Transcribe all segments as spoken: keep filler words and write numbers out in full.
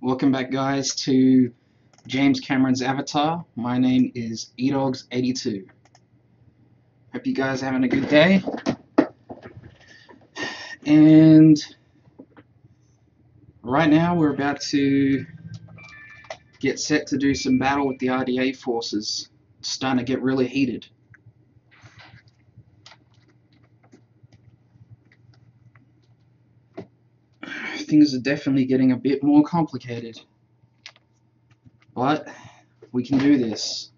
Welcome back, guys, to James Cameron's Avatar. My name is Edogz eighty-two. Hope you guys are having a good day. And right now we're about to get set to do some battle with the R D A forces. It's starting to get really heated. Things are definitely getting a bit more complicated, but we can do this.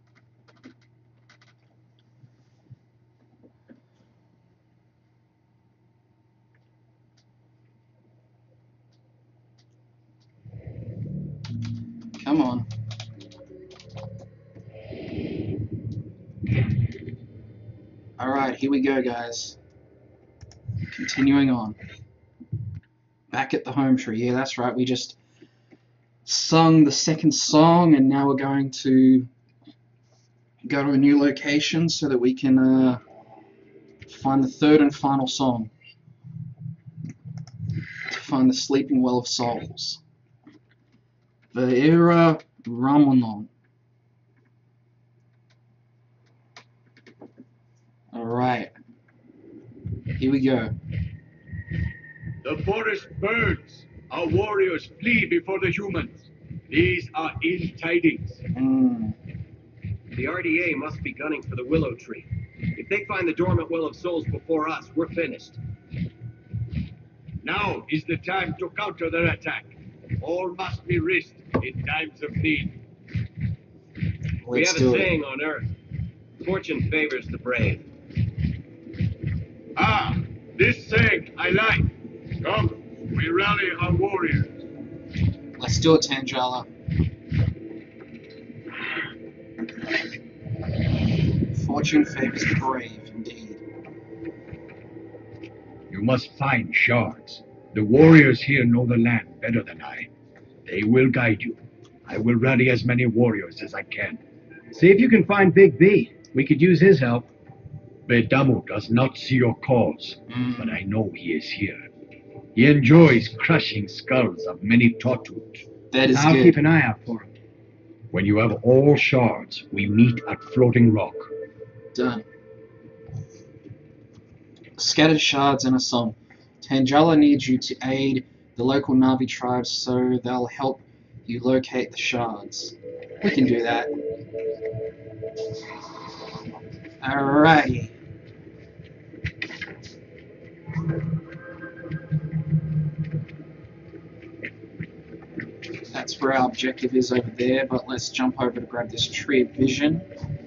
Come on. Alright, here we go, guys. Continuing on. Back at the home tree. Yeah, that's right. We just sung the second song, and now we're going to go to a new location so that we can uh, find the third and final song. To find the sleeping well of souls. Vaera Ramonon. Alright. Here we go. The forest burns. Our warriors flee before the humans. These are ill tidings. Mm. The R D A must be gunning for the willow tree. If they find the dormant well of souls before us, we're finished. Now is the time to counter their attack. All must be risked in times of need. Let's we have a saying it. on Earth. Fortune favors the brave. Ah, this saying I like. Come, we rally our warriors. Let's do it, Tan Jala. Fortune favors the brave, indeed. You must find shards. The warriors here know the land better than I. They will guide you. I will rally as many warriors as I can. See if you can find Big B. We could use his help. Beyda'amo does not see your calls, mm. but I know he is here. He enjoys crushing skulls of many tortoot. That is I'll good. keep an eye out for him. When you have all shards, we meet at Floating Rock. Done. Scattered shards and a song. Tan Jala needs you to aid the local Na'vi tribes so they'll help you locate the shards. We can do that. Alrighty. That's where our objective is over there, but let's jump over to grab this tree of vision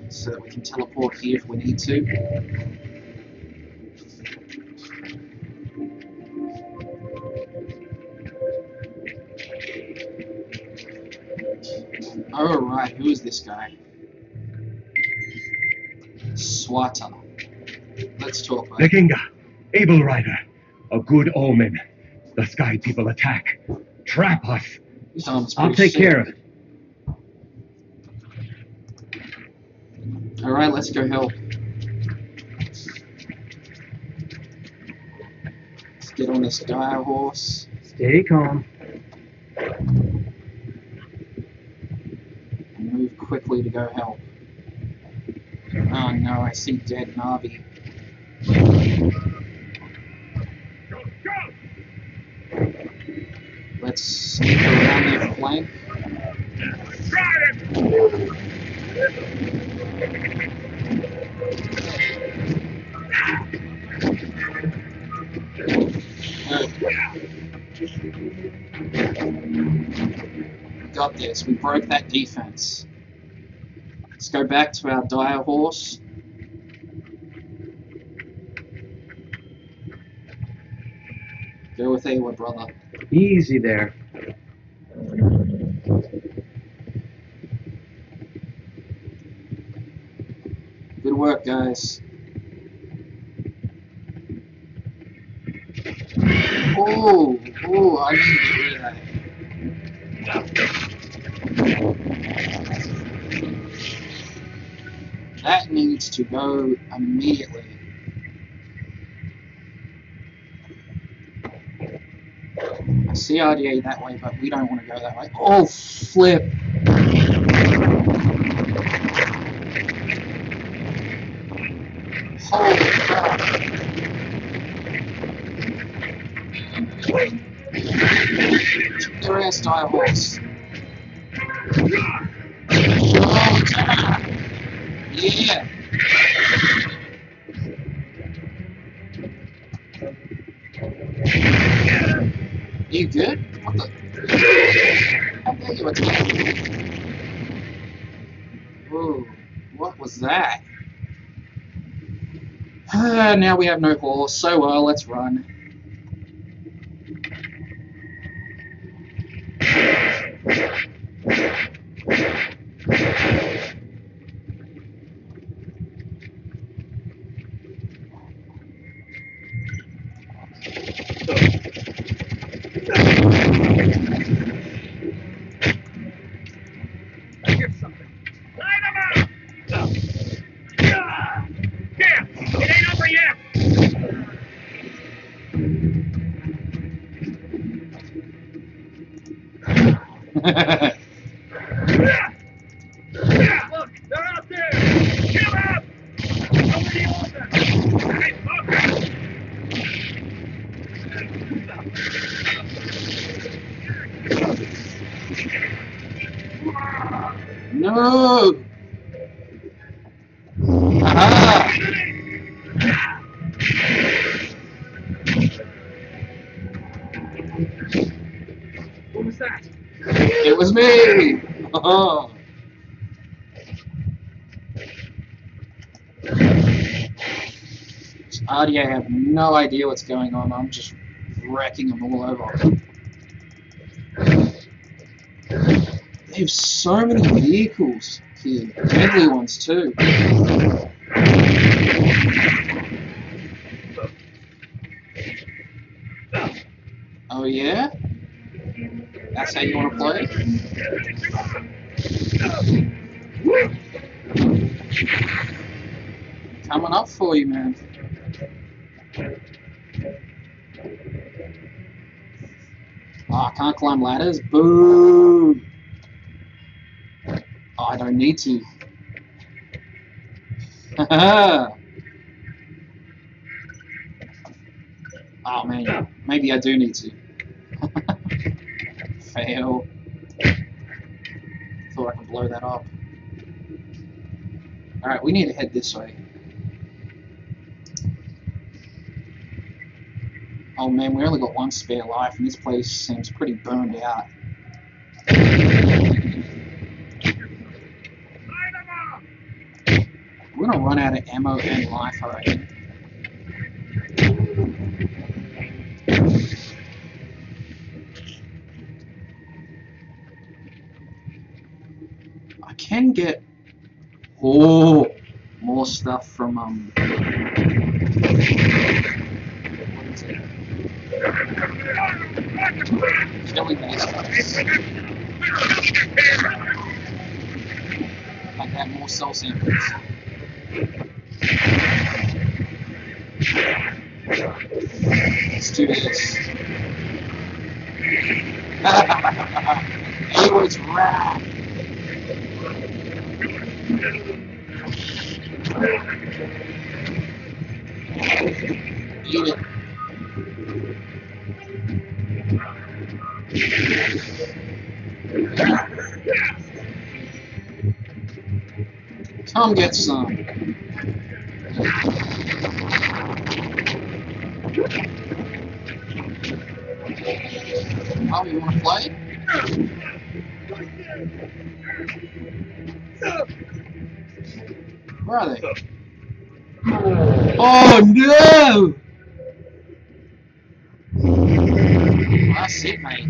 so that we can teleport here if we need to. Alright, who is this guy? Swotu. Let's talk about it. The Kinga, Table Rider, a good omen. The Sky People attack. Trap us. Sounds I'll take sick. care of it. Alright, let's go help. Let's get on this dire horse. Stay calm. And move quickly to go help. Oh no, I see dead Na'vi. Let's go around their flank. Good. Got this. We broke that defense. Let's go back to our dire horse. Go with Eywa, brother. Easy there. Good work, guys. Oh, oh, I didn't do that. That needs to go immediately. I see R D A that way, but we don't want to go that way. Oh, flip! Holy crap! Curious dire horse. Oh, yeah! You good? What the? I thought you were dead. Whoa, what was that? Ah, now we have no horse, so well, let's run. R D A have no idea what's going on. I'm just wrecking them all over. They have so many vehicles here. Deadly ones too. Oh yeah? That's how you want to play? Coming up for you, man. Oh, I can't climb ladders. Boo! Oh, I don't need to. Oh man, maybe I do need to. Fail. Thought I could blow that up. Alright, we need to head this way. Oh man, we only got one spare life, and this place seems pretty burned out. We're gonna run out of ammo and life, I reckon. I can get oh more stuff from um. Killing these guys. I got more soul samples. Let's do this. It was rad. Eat it. Come get some. Oh, you want to play? Where are they? Oh no! Well, that's it, mate.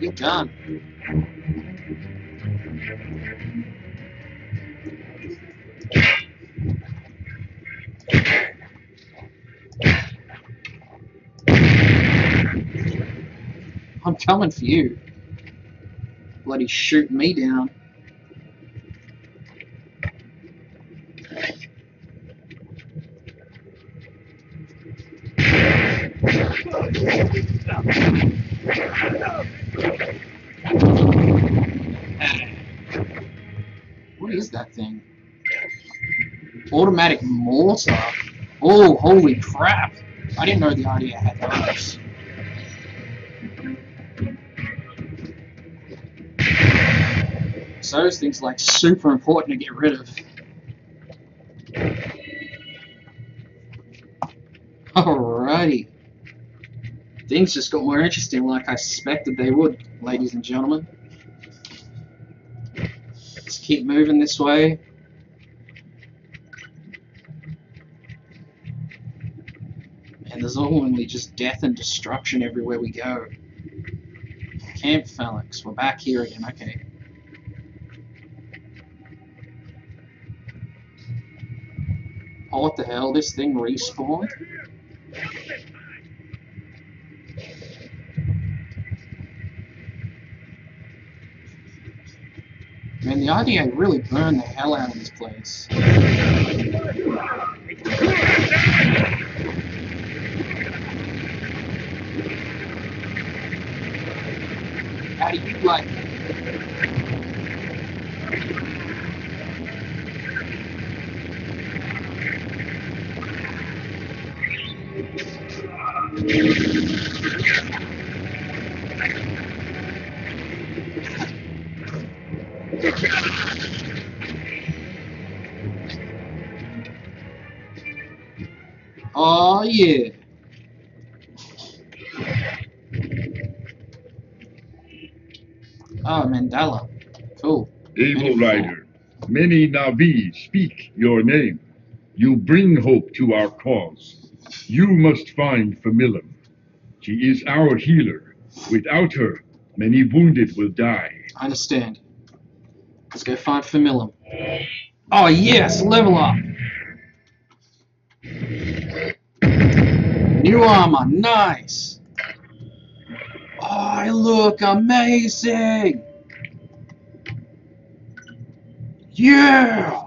You're done. I'm coming for you. Bloody shoot me down. that thing. Automatic mortar. Oh, holy crap. I didn't know the R D A had those. So those things are like super important to get rid of. Alrighty. Things just got more interesting like I suspected they would, ladies and gentlemen. Let's keep moving this way. And there's only just death and destruction everywhere we go. Camp Felix, we're back here again, okay. Oh, what the hell, this thing respawned? Man, the R D A really burned the hell out of this place. How do you like it? Oh yeah. Oh, Mandala. Cool. Table Rider, many Na'vi speak your name. You bring hope to our cause. You must find Fam'ilum. She is our healer. Without her, many wounded will die. I understand. Let's go find Fam'ilum. Oh yes, level up. New armor, nice. I look amazing. Yeah.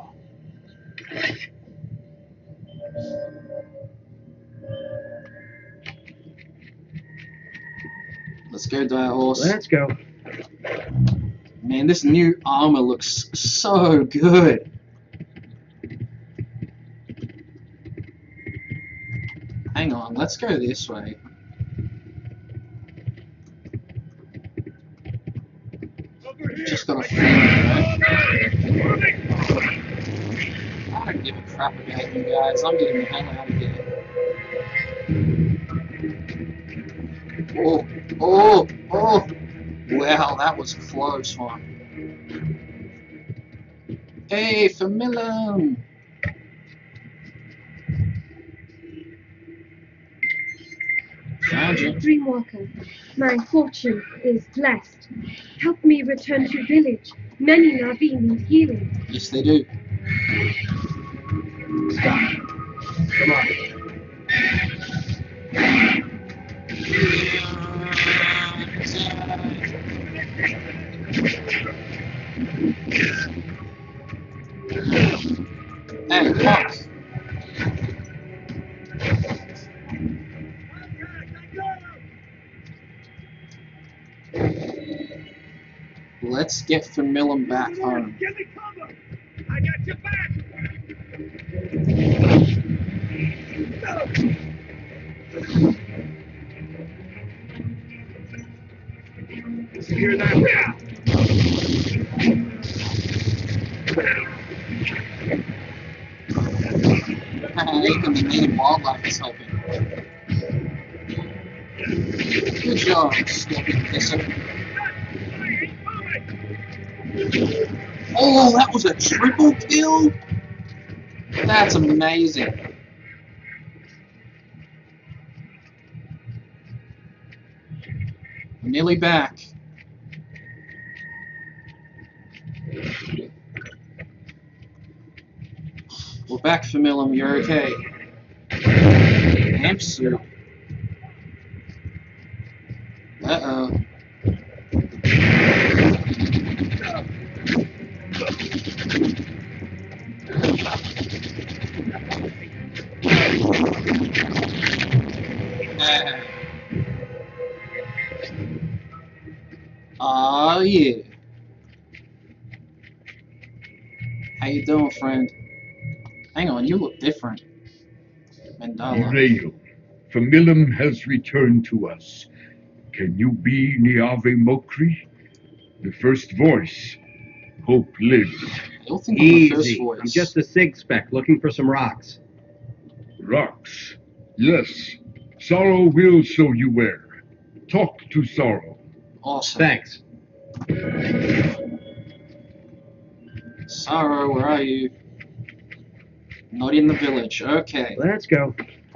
Let's go, dire horse. Let's go. Man, this new armor looks so good. Hang on, let's go this way. Just got a feeling, right? I don't give a crap about you guys. I'm getting the hang out of here. Oh, oh, oh! Wow, that was a close one. Hey, Fam'ilum! Dreamwalker, my fortune is blessed. Help me return to village. Many Na'vi need healing. Yes, they do. Stop. Come on. And fuck. Let's get Fam'ilum back home. Give me cover! I got your back! You hear that? I hate them, they made a ball like this helping. Good job, stupid pisser. Oh, that was a triple kill? That's amazing. I'm nearly back. We're back, Fam'ilum. You're okay. Amp soup. Uh-oh. Oh yeah. How you doing, friend? Hang on, you look different. Mandala. Rangel, Fam'ilum has returned to us. Can you be Niave Mokri? The first voice. Hope lives. I don't think Easy. I'm the first voice. I'm just a sig spec looking for some rocks. Rocks? Yes. Sorrow will show you where. Talk to Sorrow. Awesome. Thanks. Sorrow, where are you? Not in the village. Okay. Let's go.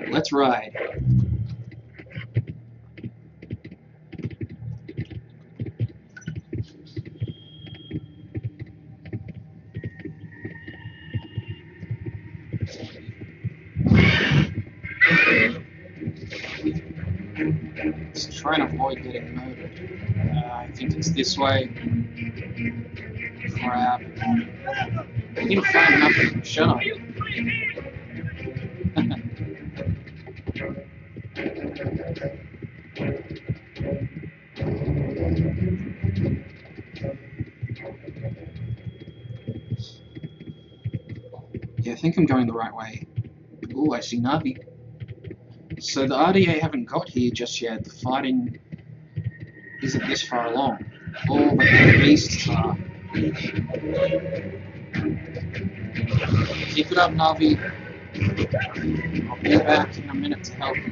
Let's ride. Just try and avoid getting murdered. Uh, I think it's this way. Crap. I didn't find nothing. Shut up. Yeah, I think I'm going the right way. Ooh, I see Na'vi. So the R D A haven't got here just yet. The fighting isn't this far along. All but the beasts are. Keep it up, Na'vi. I'll be back in a minute to help you.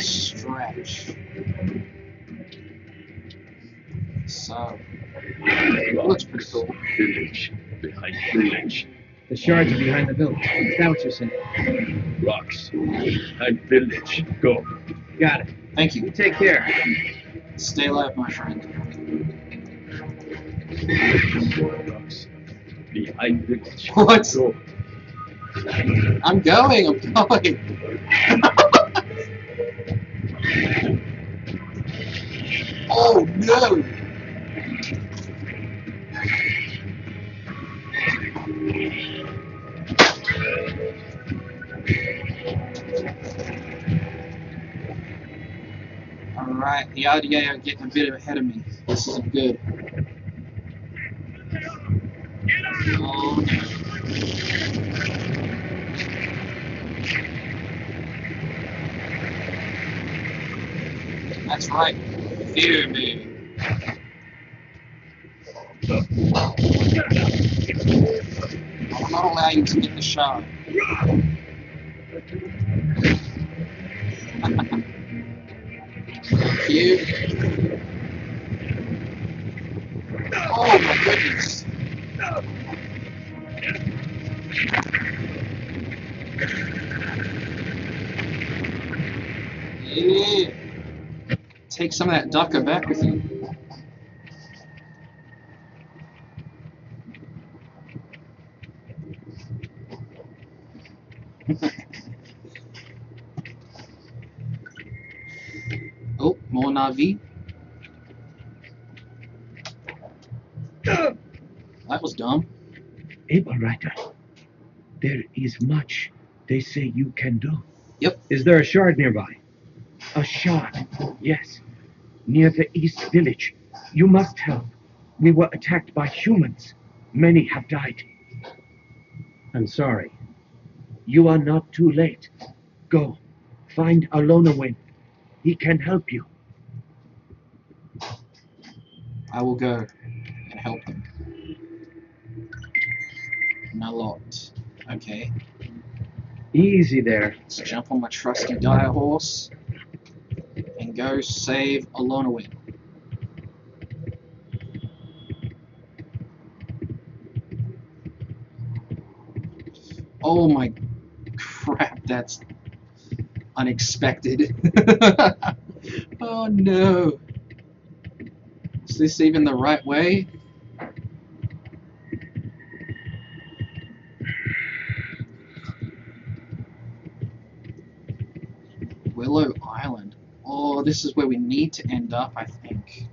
Stretch. So that looks pretty cool. Village behind village. The shards are behind the village. Is that what you're saying? Rocks. Behind village. Go. Got it. Thank you. You take care. Stay alive, my friend. Rocks. Behind village. What? Go. I'm going. I'm going. Oh no! Alright, the R D A are getting a bit ahead of me. This isn't good. Oh. That's right. Fear me. I'll not allow you to get the shot. Thank you. Oh my goodness. Yeah. Take some of that ducker back with you. Oh, more Na'vi. That was dumb. Table Rider, there is much they say you can do. Yep. Is there a shard nearby? A shard, yes. Near the East Village. You must help. We were attacked by humans. Many have died. I'm sorry. You are not too late. Go. Find Olo'nowin. He can help you. I will go and help them. Not a lot. Okay. Easy there. Let's jump on my trusty dire horse and go save Olo'nowin. Oh my crap, that's unexpected. Oh no. Is this even the right way? Willow Island. Oh, this is where we need to end up, I think.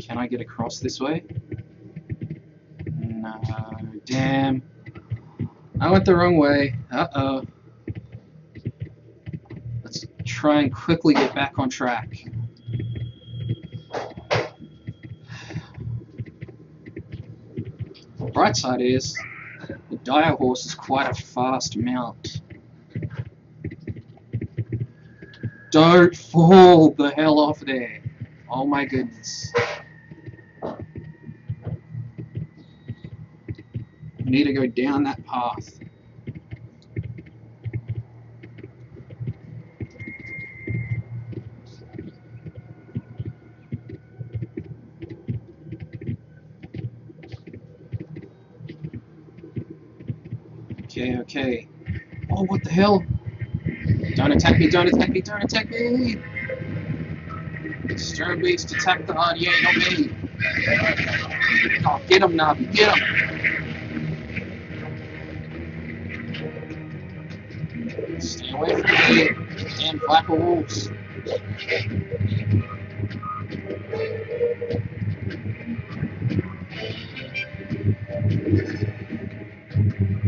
Can I get across this way? No, damn. I went the wrong way. Uh-oh. Let's try and quickly get back on track. The bright side is the dire horse is quite a fast mount. Don't fall the hell off there. Oh my goodness. We need to go down that path. Okay, okay. Oh, what the hell? Don't attack me, don't attack me, don't attack me! Sternbeast, attack the R D A, not me! Oh, get him, Na'vi, get him! Stay away from me, damn black wolves!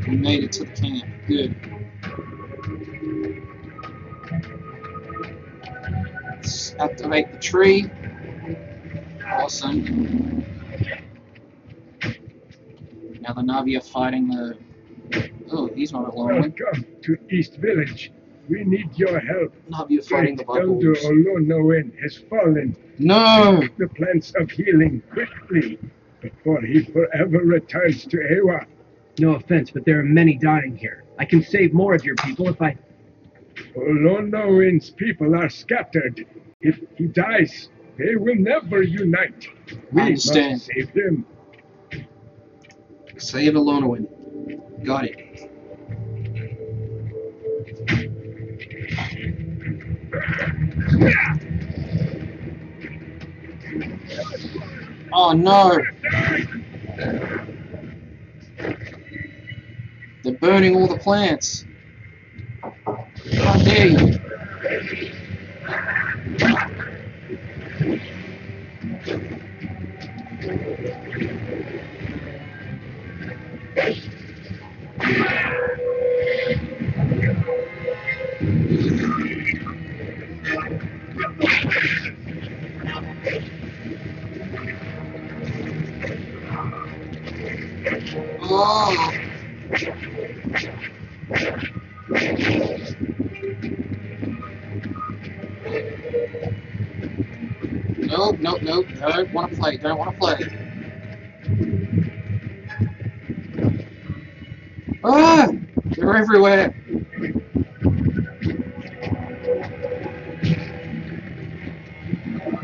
We made it to the camp, good. Let's activate the tree. Awesome. Now the Na'vi are fighting the... Oh, he's not at Lorwyn. Welcome to East Village. We need your help. Na'vi are fighting the Blood Wolves. Olo'nowin has fallen. No! Take the plants of healing quickly before he forever returns to Eywa. No offense, but there are many dying here. I can save more of your people if I... Olo'nowin's people are scattered. If he dies, they will never unite. We understand. Must save him. Save Olo'nowin. Got it. Oh no! They're burning all the plants. How dare you? Oh. Nope, nope, nope, don't want to play, don't want to play. Ah! They're everywhere!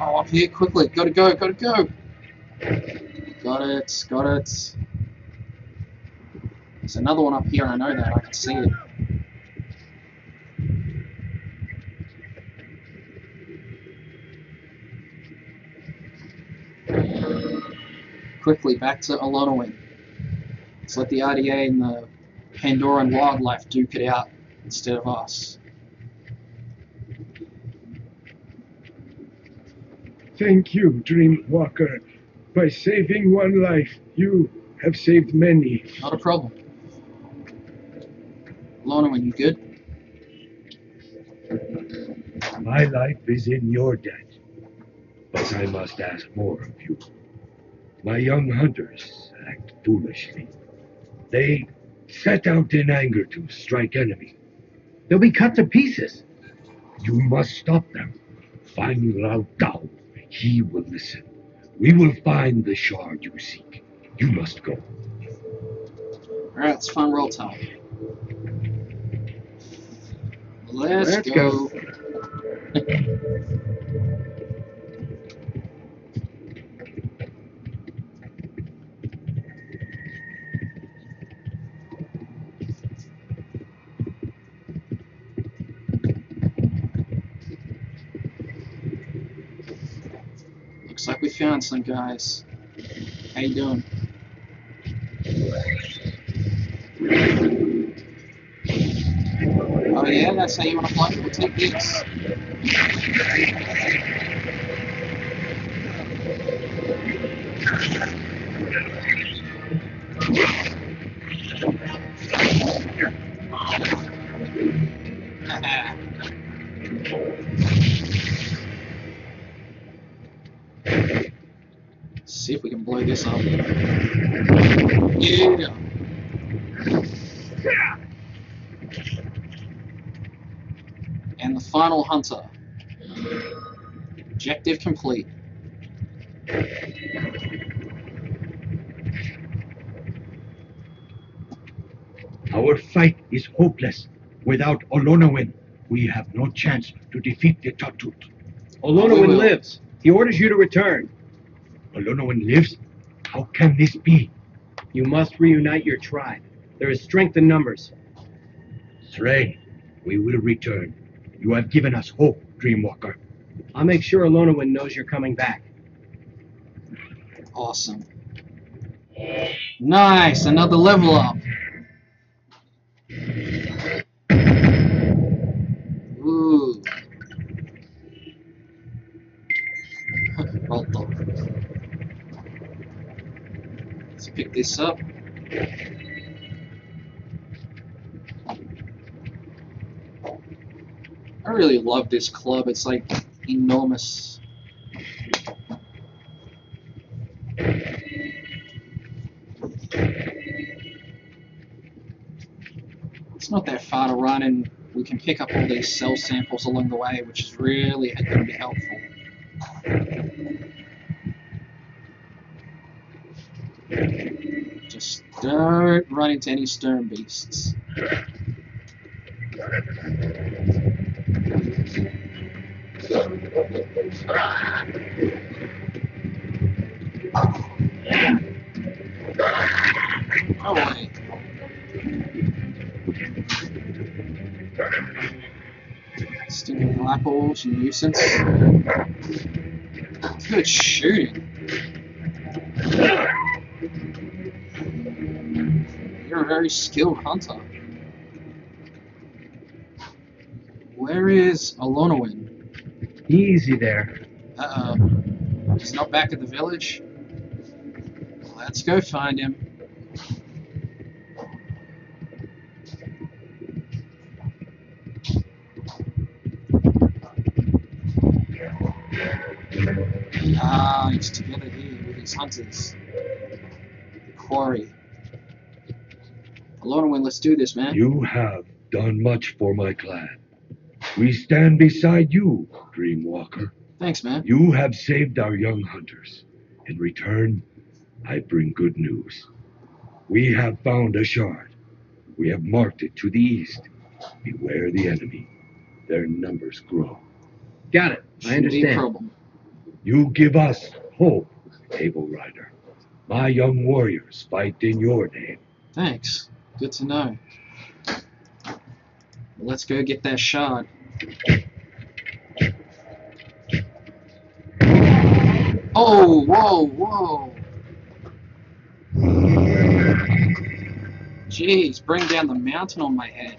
Oh, up here, quickly, gotta go, gotta go! Got it, got it. There's another one up here, I know that, I can see it. Quickly, back to Olo'nowin. Let's let the R D A and the Pandoran wildlife duke it out instead of us. Thank you, Dreamwalker. By saving one life, you have saved many. Not a problem. Olo'nowin, you good? My life is in your debt, but I must ask more of you. My young hunters act foolishly. They set out in anger to strike enemy. They'll be cut to pieces. You must stop them. Find Ral'Tal. He will listen. We will find the shard you seek. You must go. Alright, let's find Ral'Tal. Let's, let's go. go. Looks like we found some guys. How you doing? Oh yeah, that's how you want to play. We'll take this. Let's see if we can blow this up. Yeah. And the final hunter. Objective complete. Our fight is hopeless. Without Olo'nowin, we have no chance to defeat the Tatut. Olo'nowin lives. He orders you to return. Olo'nowin lives? How can this be? You must reunite your tribe. There is strength in numbers. Sren, we will return. You have given us hope, Dreamwalker. I'll make sure Olo'nowin knows you're coming back. Awesome. Nice, another level up. Ooh. Hold on. Let's pick this up. I really love this club. It's like enormous. It's not that far to run, and we can pick up all these cell samples along the way, which is really going to be helpful. Just don't run into any Sternbeasts. Oh, wait. Stinking apples, you nuisance. Good shooting. You're a very skilled hunter. Where is Olo'nowin? Easy there. Uh oh. He's not back at the village. Let's go find him. Ah, he's together here with his hunters. Quarry. Olo'nowin, let's do this, man. You have done much for my clan. We stand beside you, Dreamwalker. Thanks, man. You have saved our young hunters. In return, I bring good news. We have found a shard. We have marked it to the east. Beware the enemy. Their numbers grow. Got it. I understand. You give us hope, Table Rider. My young warriors fight in your name. Thanks. Good to know. Well, let's go get that shard. Oh, whoa, whoa. Jeez, bring down the mountain on my head.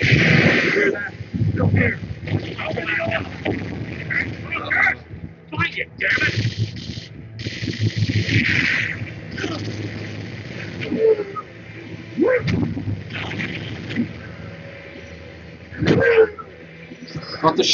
Hear that? Don't hear. Open that up. Find it, damn it. Got the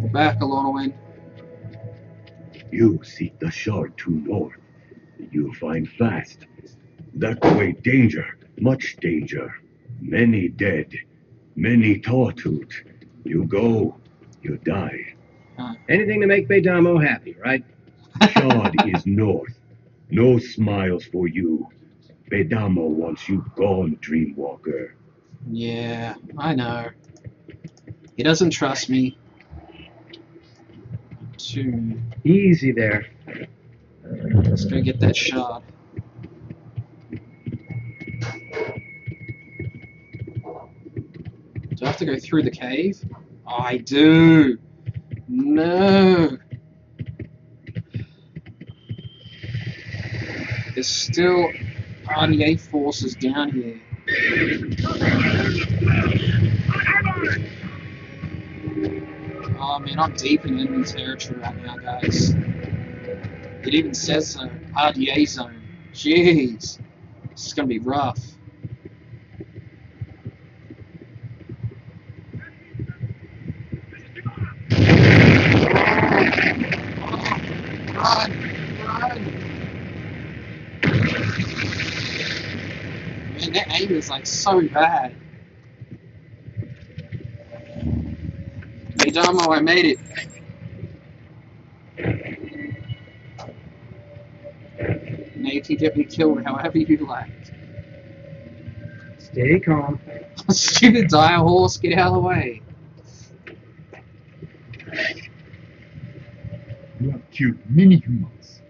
We're back, Olo'nowin. You seek the shard to north. You'll find fast. That way danger, much danger. Many dead, many tortoot. You go, you die. Huh. Anything to make Beyda'amo happy, right? Shard is north. No smiles for you. Beyda'amo wants you gone, Dreamwalker. Yeah, I know. He doesn't trust me. Too. Easy there. Let's try to get that shot. Do I have to go through the cave? Oh, I do! No! There's still R D A forces down here. Oh man, I'm deep in enemy territory right now, guys. It even says so, R D A zone. Jeez! This is gonna be rough. It's like so bad. Beyda'amo, I made it. Now you can get me killed however you like. Stay calm. Stupid dire horse, get out of the way. You have killed many humans.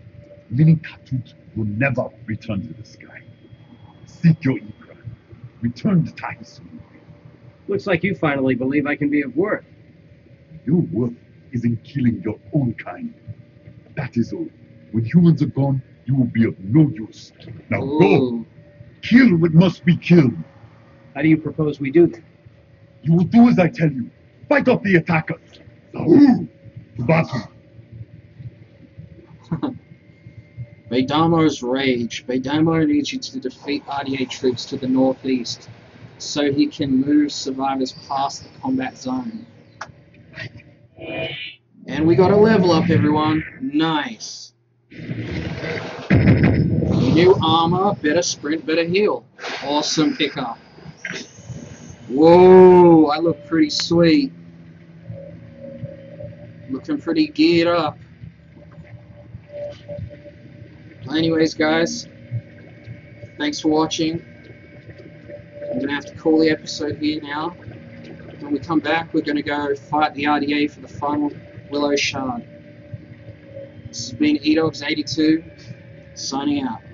Many Tatut will never return to the sky. Seek your Ikran. Return to Tiger soon. Looks like you finally believe I can be of worth. Your worth is in killing your own kind. That is all. When humans are gone, you will be of no use. Now Ooh. Go! Kill what must be killed! How do you propose we do that? You will do as I tell you. Fight off the attackers! Saro! To battle! Beydamo's rage. Beyda'amo needs you to defeat R D A troops to the northeast so he can move survivors past the combat zone. And we got a level up, everyone. Nice. New armor, better sprint, better heal. Awesome pickup. Whoa, I look pretty sweet. Looking pretty geared up. Anyways, guys, thanks for watching. I'm going to have to call the episode here now. When we come back, we're going to go fight the R D A for the final Willow Shard. This has been Edogz eighty-two, signing out.